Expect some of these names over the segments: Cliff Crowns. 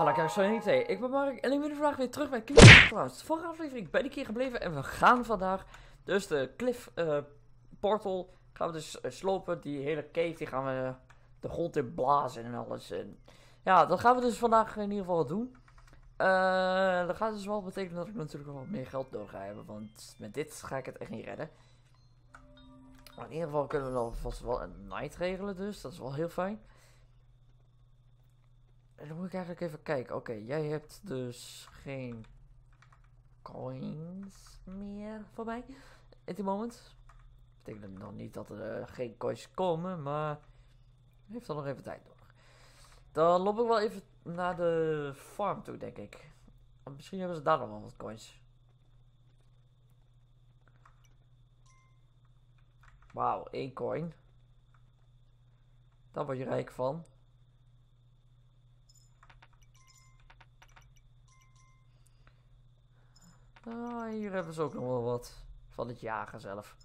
Hallo kijkers van Henk 2, ik ben Mark en ik ben vandaag weer terug bij Cliff Crowns. De vorige aflevering ben ik hier gebleven en we gaan vandaag dus de Cliff Portal gaan we dus slopen. Die hele cave die gaan we de grond in blazen en alles. En ja, dat gaan we dus vandaag in ieder geval wat doen. Dat gaat dus wel betekenen dat ik natuurlijk wel wat meer geld nodig ga hebben, want met dit ga ik het echt niet redden. Maar in ieder geval kunnen we dan vast wel een night regelen, dus dat is wel heel fijn. En dan moet ik eigenlijk even kijken. Oké, jij hebt dus geen coins meer voor mij. At the moment. Dat betekent nog niet dat er geen coins komen, maar heeft dan nog even tijd nodig. Dan loop ik wel even naar de farm toe, denk ik. Misschien hebben ze daar nog wel wat coins. Wauw, 1 coin. Daar word je rijk van. Ah, hier hebben ze ook nog wel wat van het jagen zelf.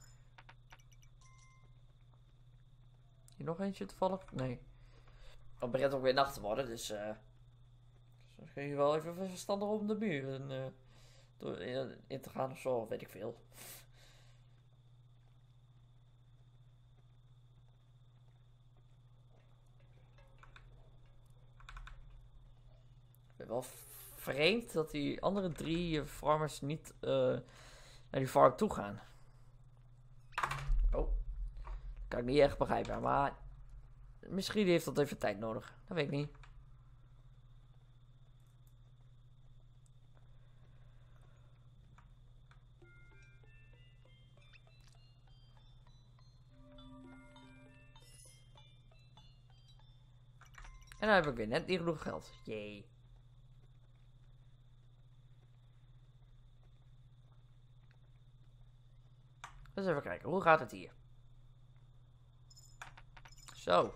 Hier nog eentje toevallig? Nee. Het begint ook weer nacht te worden, dus dus kun je wel even verstandig om de muur en, door in te gaan of zo, weet ik veel. Ik ben wel vreemd dat die andere 3 farmers niet naar die farm toe gaan. Oh, dat kan ik niet echt begrijpen, maar misschien heeft dat even tijd nodig. Dat weet ik niet. En dan heb ik weer net niet genoeg geld. Jee. Dus even kijken, hoe gaat het hier? Zo. Dan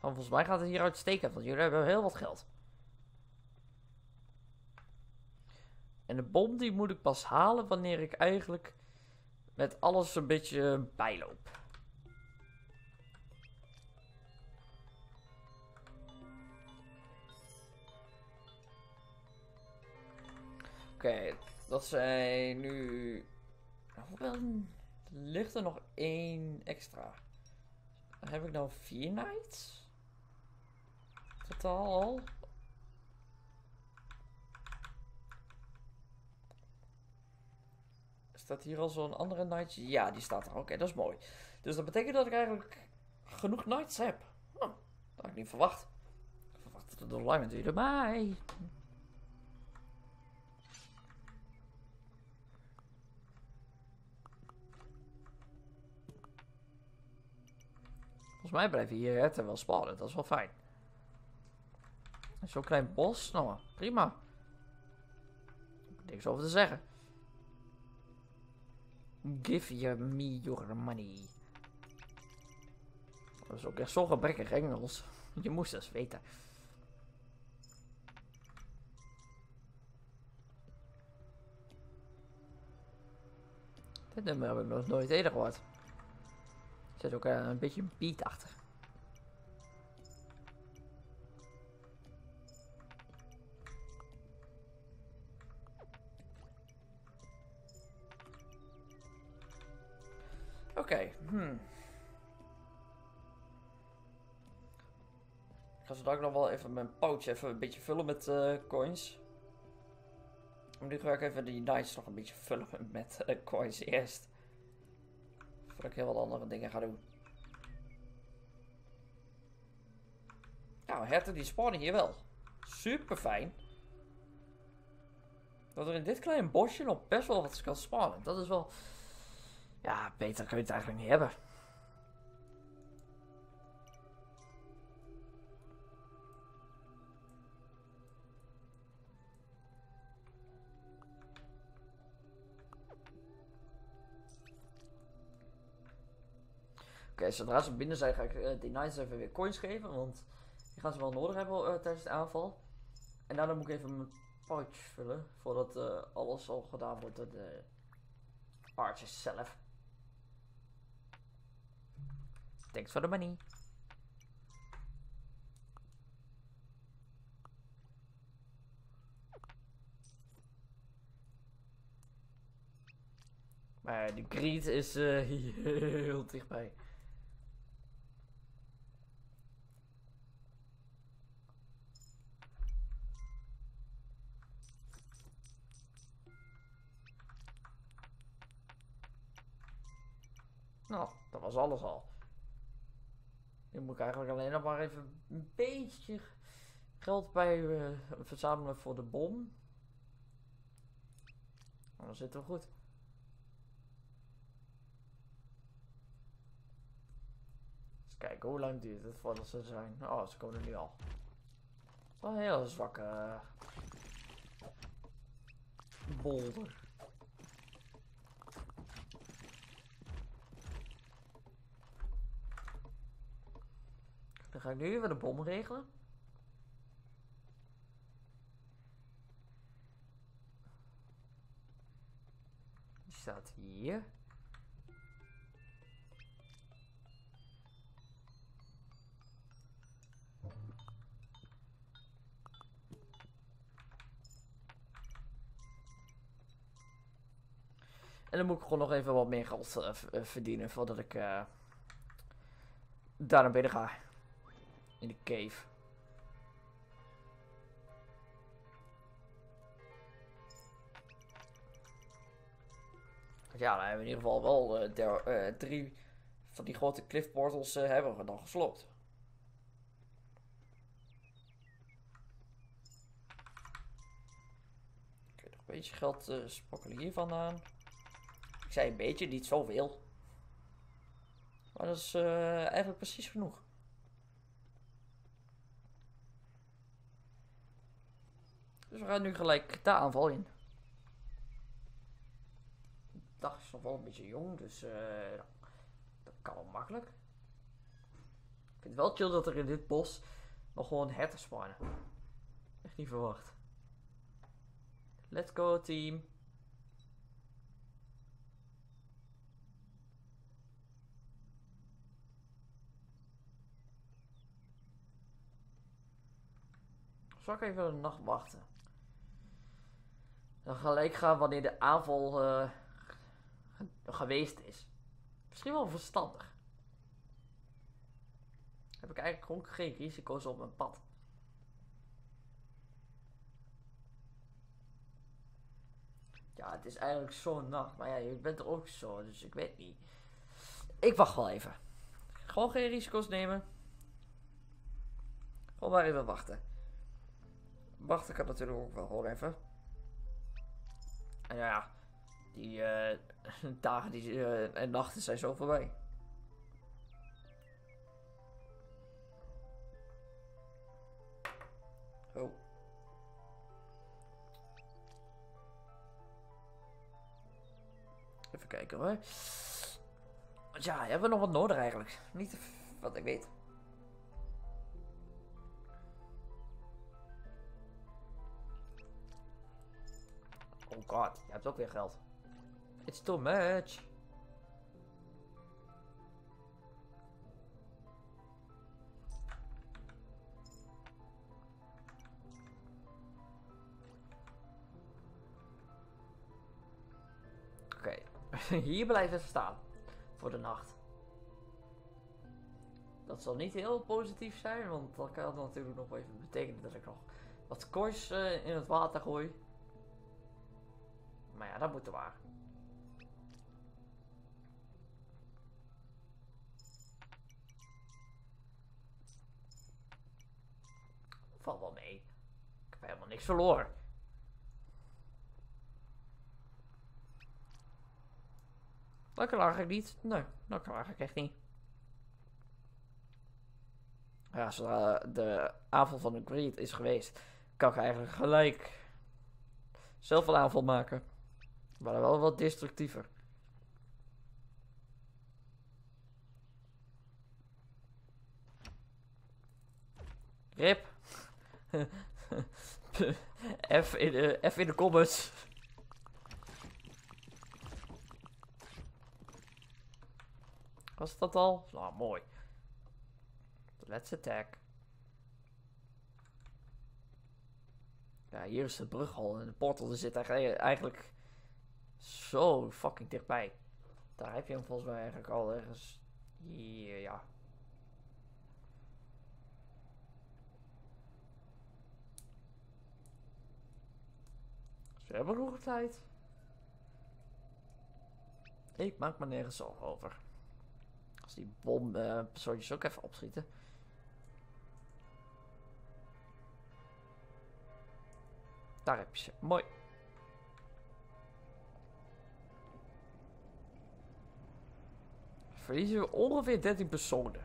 volgens mij gaat het hier uitstekend, want jullie hebben heel wat geld. En de bom die moet ik pas halen wanneer ik eigenlijk met alles een beetje bijloop. Oké, dat zijn nu... Hoewel, ligt er nog 1 extra. Heb ik nou 4 nights? Totaal al. Staat hier al zo'n andere night? Ja, die staat er. Oké, dat is mooi. Dus dat betekent dat ik eigenlijk genoeg nights heb. Oh, dat had ik niet verwacht. Ik verwacht dat het nog lang duurde, maar... Volgens mij blijven hier herten wel spawnen, dat is wel fijn. Zo'n klein bos, nou prima. Niks over te zeggen. Give me your money. Dat is ook echt zo gebrekkig Engels. Je moest dat weten. Dit nummer heb ik nog nooit eerder gehoord. Er zit ook een beetje een beat achter. Oké. Ik ga zo dadelijk nog wel even mijn pouch even een beetje vullen met coins. Maar nu ga ik even die nights nog een beetje vullen met coins eerst. Dat ik heel wat andere dingen ga doen. Nou, herten die spawnen hier wel. Super fijn. Dat er in dit kleine bosje nog best wel wat kan spawnen. Dat is wel... Ja, beter kun je het eigenlijk niet hebben. Oké, zodra ze binnen zijn ga ik die knights even weer coins geven, want die gaan ze wel nodig hebben tijdens de aanval. En daarna moet ik even mijn pouch vullen, voordat alles al gedaan wordt door de archers zelf. Thanks for the money. Maar de greed is heel dichtbij. Nou, dat was alles al. Nu moet ik eigenlijk alleen nog maar even een beetje geld bij verzamelen voor de bom. Maar dan zitten we goed. Eens kijken hoe lang duurt het voordat ze zijn. Oh, ze komen er nu al. Het is wel een heel zwakke bolder. Dan ga ik nu weer de bom regelen. Die staat hier. En dan moet ik gewoon nog even wat meer geld verdienen voordat ik daar naar binnen ga. In de cave. Ja, dan hebben we in ieder geval wel 3 van die grote cliff portals hebben we dan gesloten. Oké, nog een beetje geld sprokkelen hier vandaan. Ik zei een beetje, niet zoveel. Maar dat is eigenlijk precies genoeg. Dus we gaan nu gelijk de aanval in. De dag is nog wel een beetje jong, dus dat kan wel makkelijk. Ik vind het wel chill dat er in dit bos nog gewoon herten spawnen. Echt niet verwacht. Let's go team. Zal ik even een nacht wachten? Dan gelijk gaan wanneer de aanval geweest is. Misschien wel verstandig. Heb ik eigenlijk gewoon geen risico's op mijn pad. Ja, het is eigenlijk zo'n nacht. Maar ja, je bent er ook zo. Dus ik weet niet. Ik wacht wel even. Gewoon geen risico's nemen. Gewoon maar even wachten. Wachten kan natuurlijk ook wel hoor even. En ja, die dagen die, en nachten zijn zo voorbij. Oh. Even kijken hoor. Ja, hebben we nog wat nodig eigenlijk? Niet wat ik weet. Oh god, je hebt ook weer geld. It's too much. Oké, hier blijft het staan. Voor de nacht. Dat zal niet heel positief zijn, want dat kan natuurlijk nog even betekenen dat ik nog wat koers in het water gooi. Maar ja, dat moet er waar. Valt wel mee. Ik heb helemaal niks verloren. Dat klaag ik niet. Nee, dat klaag ik echt niet. Ja, zodra de aanval van de greed is geweest, kan ik eigenlijk gelijk zelf een aanval maken. Maar wel wat destructiever. Rip. F in de comments. Was dat al? Nou, mooi. Let's attack. Ja, hier is de brug al en de portal zit eigenlijk zo fucking dichtbij. Daar heb je hem volgens mij eigenlijk al ergens hier, ja. Dus we hebben genoeg tijd. Ik maak me nergens zorgen over. Als die bompersontjes ook even opschieten. Daar heb je ze. Mooi. Verliezen we ongeveer 13 personen.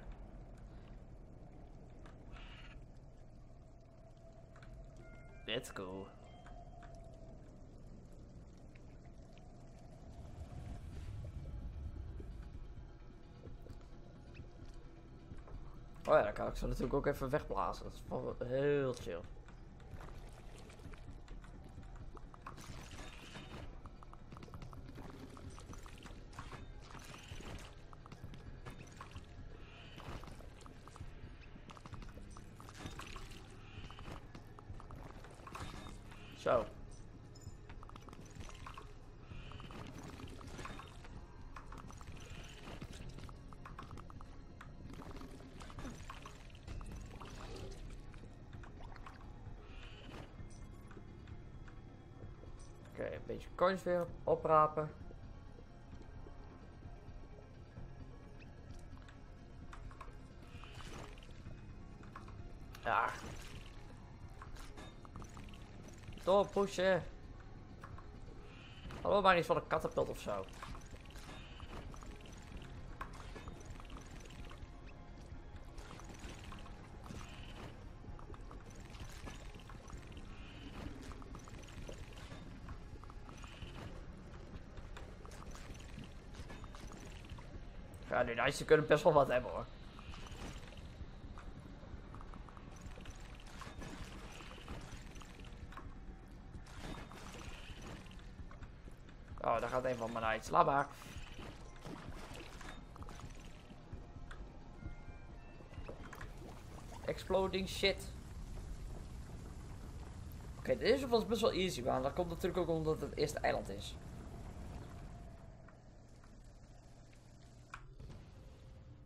Let's go. Oh ja, dan kan ik ze natuurlijk ook even wegblazen. Dat is heel chill. Zo. Oké, een beetje coins weer oprapen. Ja. Door pushen. Hadden we maar iets van een katapult of zo. Ja, die Nijsjes kunnen best wel wat hebben hoor. Oh, daar gaat een van mijn Nijsjes. Laat maar. Exploding shit. Oké, deze was best wel easy, maar dat komt natuurlijk ook omdat het eerste eiland is.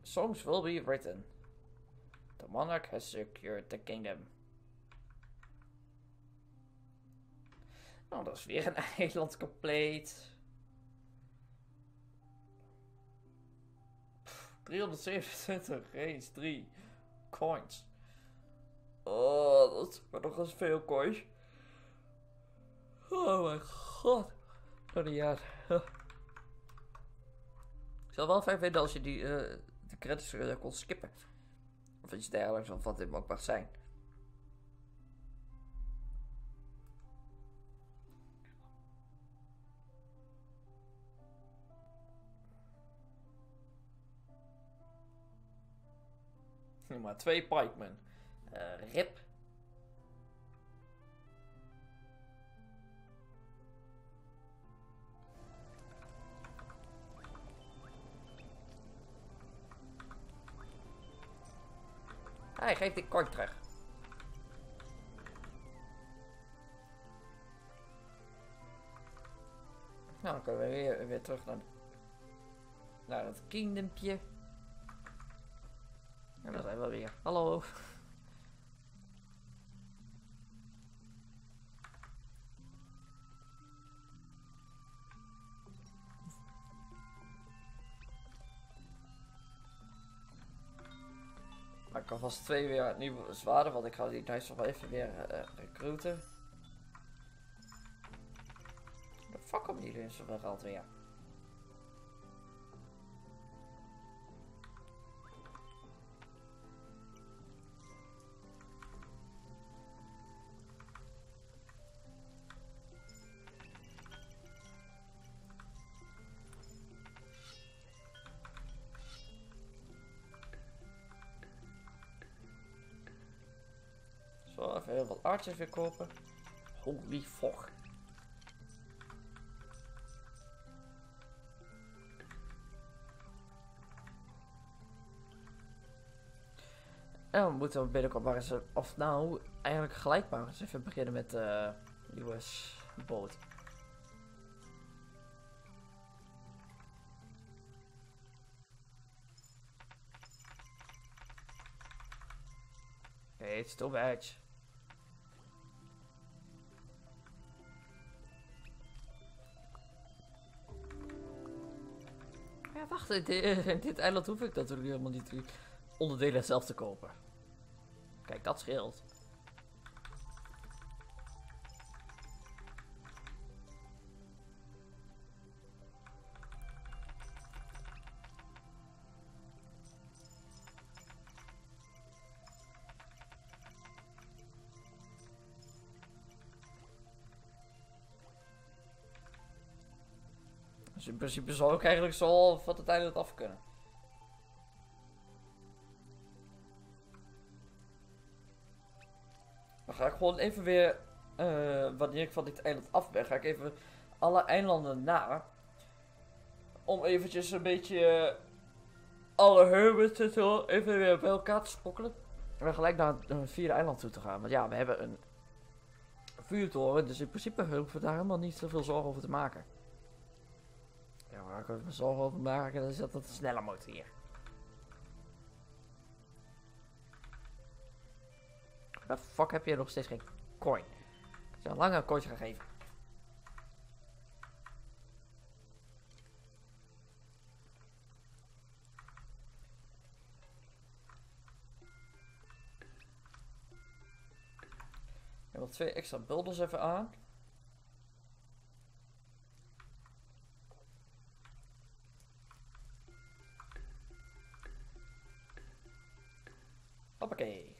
Songs will be written. The monarch has secured the kingdom. Nou, dat is weer een eiland compleet. 327, eens 3 coins. Oh, dat is maar nog eens veel coins. Oh mijn god. Sorry, ja. Ik zou wel fijn vinden als je die de credits kon skippen. Of iets dergelijks, of wat dit ook mag zijn. Maar 2 pikemen. Rip. Hij geeft die coin terug. Nou, dan kunnen we weer terug naar dat kingdompje. En daar zijn we weer. Hallo. Maar ik kan vast 2 weer het nieuwe zwaarden, want ik ga die Nijsjes nog wel even weer recruiten. De fuck om die dus zoveel geld weer. Even heel wat artjes weer kopen. Holy fuck. En we moeten binnenkort maar eens, of nou eigenlijk gelijk maar eens even beginnen met de nieuwe boot. Hey, it's too much. Ja, wacht, in dit eiland hoef ik natuurlijk helemaal niet die onderdelen zelf te kopen. Kijk, dat scheelt. Dus in principe zou ik eigenlijk zo van het eiland af kunnen. Dan ga ik gewoon even weer, wanneer ik van dit eiland af ben, ga ik even alle eilanden na. Om eventjes een beetje alle hermits even weer bij elkaar te spokkelen. En gelijk naar het vierde eiland toe te gaan. Want ja, we hebben een vuurtoren, dus in principe hoeven we daar helemaal niet zoveel zorgen over te maken. Ja, waar ik me zorgen over maken, dan is dat een snelle motor hier. Waar de fuck heb je nog steeds geen coin? Ik zou lang een coin gaan geven. Ik heb nog 2 extra builders even aan. Hoppakee.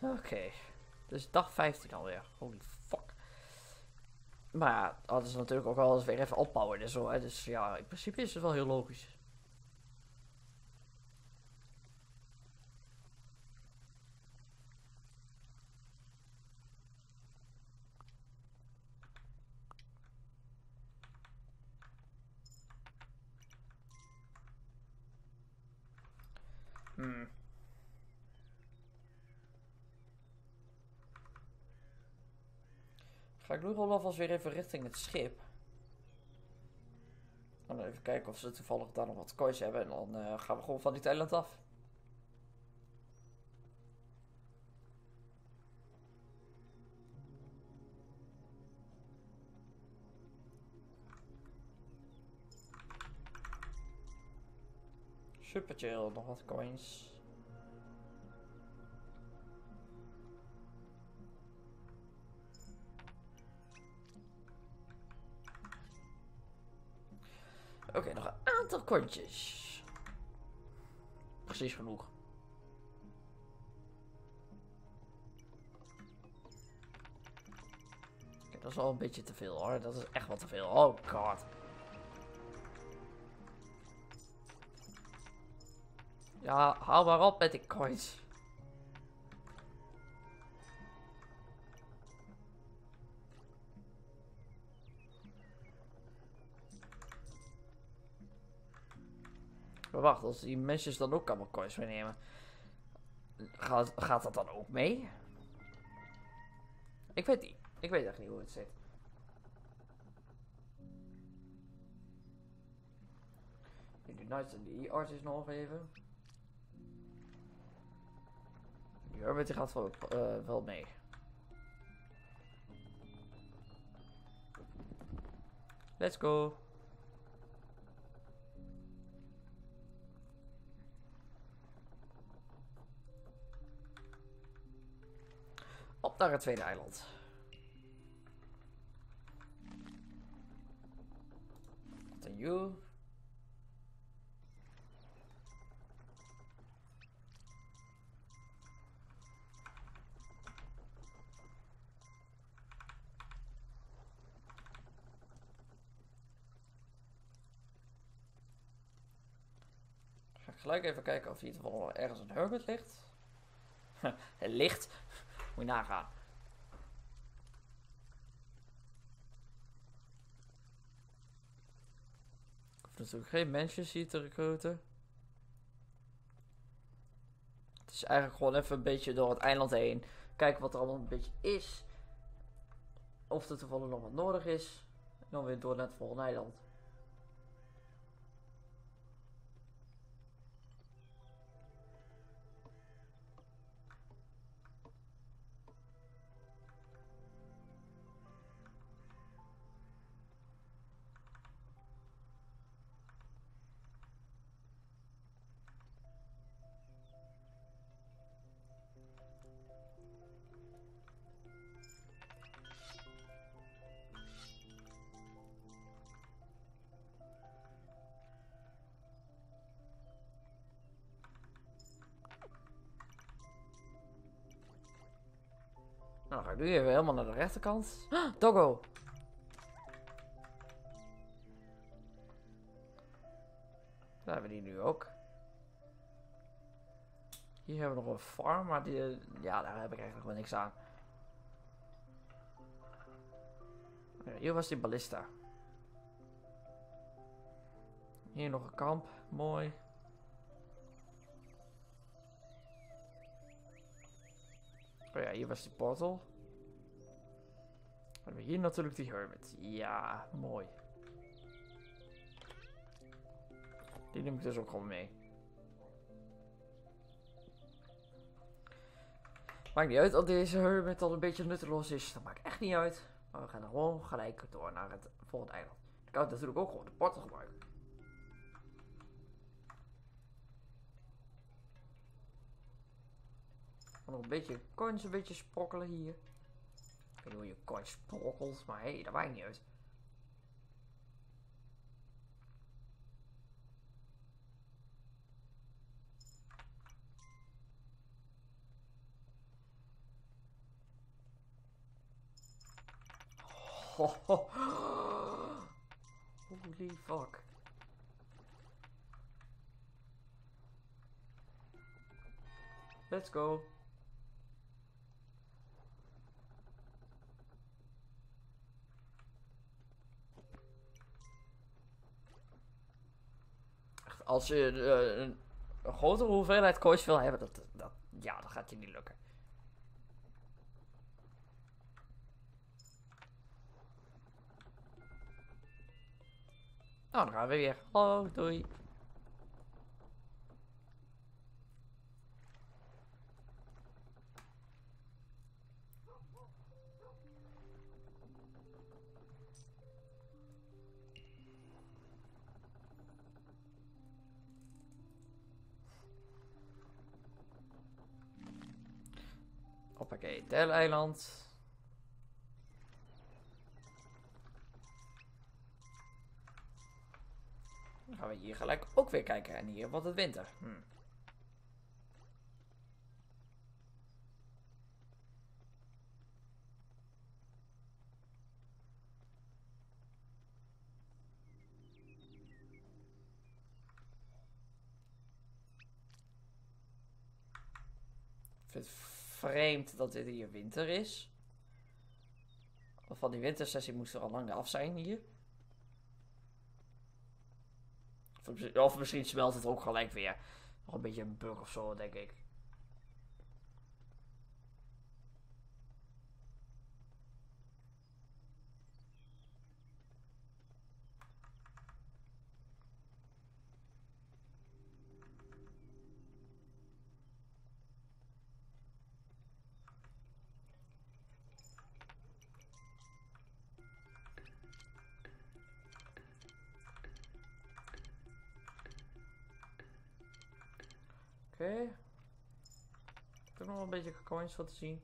Oké. Dus dag 15 alweer. Holy fuck. Maar ja, dat is natuurlijk ook wel eens weer even opbouwen en zo, hè. Dus ja, in principe is het wel heel logisch. Ga ik nu gewoon alvast weer even richting het schip. En dan even kijken of ze toevallig daar nog wat koi's hebben. En dan gaan we gewoon van dit eiland af. Super chill, nog wat coins. Oké, nog een aantal kontjes. Precies genoeg. Oké, dat is al een beetje te veel hoor. Dat is echt wat te veel. Oh god. Ja, hou maar op met die coins. Maar wacht, als die mensen dan ook allemaal coins meenemen, gaat dat dan ook mee? Ik weet niet. Ik weet echt niet hoe het zit. De Knights en de E-Artist nog even. Die Hermit gaat wel mee. Let's go. Op naar het tweede eiland. Wat een joe. Ga ik gelijk even kijken of hier toevallig ergens een hermit ligt. Het ligt. Moet je nagaan. Dus ook geen mensen zie te recruiten. Het is eigenlijk gewoon even een beetje door het eiland heen. Kijken wat er allemaal een beetje is. Of er toevallig nog wat nodig is. En dan weer door naar het volgende eiland. Nou, dan ga ik nu even helemaal naar de rechterkant. Doggo! Daar hebben we die nu ook. Hier hebben we nog een farm, maar die, ja, daar heb ik eigenlijk wel niks aan. Hier was die ballista. Hier nog een kamp, mooi. Oh ja, hier was de portal. En hier natuurlijk die hermit. Ja, mooi. Die neem ik dus ook gewoon mee. Maakt niet uit dat deze hermit al een beetje nutteloos is. Dat maakt echt niet uit. Maar we gaan er gewoon gelijk door naar het volgende eiland. Ik kan natuurlijk ook gewoon de portal gebruiken. Nog een beetje coins een beetje sprokkelen hier. Ik weet niet hoe je coins sprokkelt, maar hé, dat maakt niet uit. Ho, ho, ho. Holy fuck. Let's go. Als je een grotere hoeveelheid coins wil hebben, dat gaat je niet lukken. Nou, dan gaan we weer. Hallo, doei. Oké, Delleiland. Dan gaan we hier gelijk ook weer kijken. En hier wordt het winter. Vreemd dat dit hier winter is. Want van die wintersessie moest er al lang af zijn hier. Of misschien smelt het ook gelijk weer. Nog een beetje een bug of zo, denk ik. Oké. Ik heb nog wel een beetje coins wat te zien.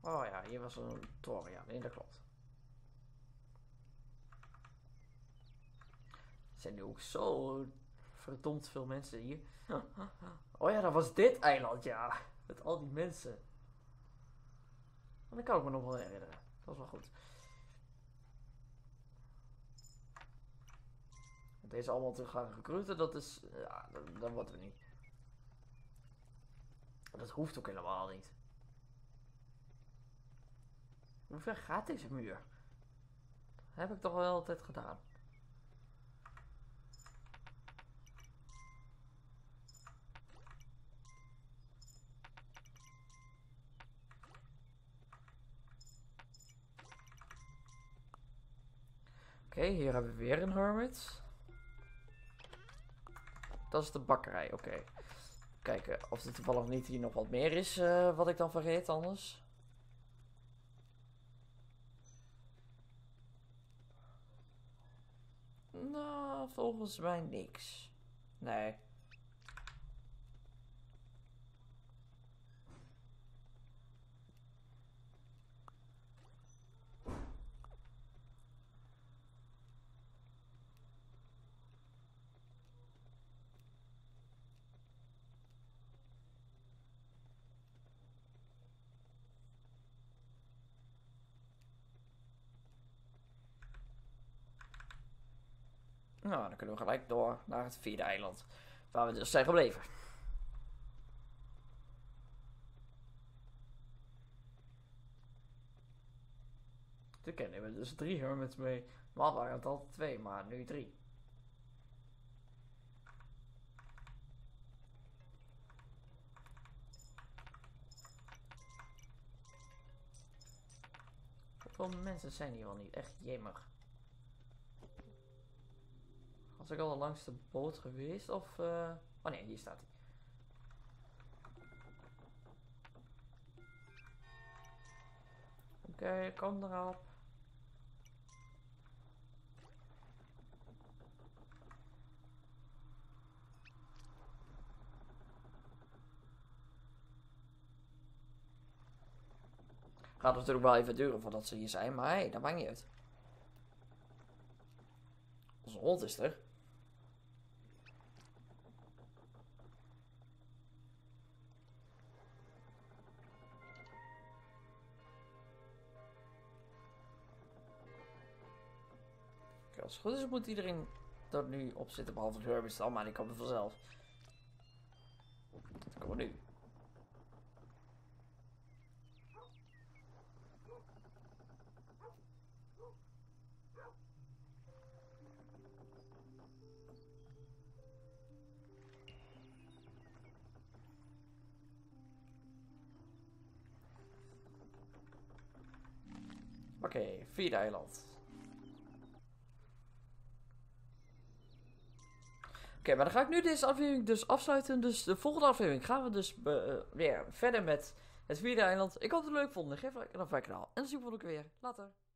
Oh ja, hier was een toren. Ja, nee, dat klopt. Er zijn nu ook zo verdomd veel mensen hier. Oh ja, dat was dit eiland, ja. Met al die mensen. Dat kan ik me nog wel herinneren. Dat was wel goed. Deze allemaal te gaan recruiten, dat is... Ja, dat wordt er niet. Dat hoeft ook helemaal niet. Hoe ver gaat deze muur? Dat heb ik toch wel altijd gedaan. Oké, hier hebben we weer een hermit. Dat is de bakkerij, oké. Kijken of er toevallig niet hier nog wat meer is, wat ik dan vergeet anders. Nou, volgens mij niks. Nee. Nou, dan kunnen we gelijk door naar het vierde eiland, waar we dus zijn gebleven. Toen kennen we dus 3 hermits mee. Normaal waren het al 2, maar nu 3. Hoeveel mensen zijn hier wel niet? Echt jemmer. Was ik al langs de boot geweest of... Oh nee, hier staat hij. Oké, kom erop. Gaat het natuurlijk wel even duren voordat ze hier zijn, maar hey, dat maakt niet uit. Onze hond is er. Als het goed is moet iedereen er nu op zitten, behalve de hermits dan, maar die komen vanzelf. Kom maar nu. Oké, vierde eiland. Oké, maar dan ga ik nu deze aflevering dus afsluiten. Dus de volgende aflevering gaan we dus weer verder met het vierde eiland. Ik hoop dat het leuk vonden. Geef een like en dan van kanaal. En dan zie ik volgende keer weer. Later.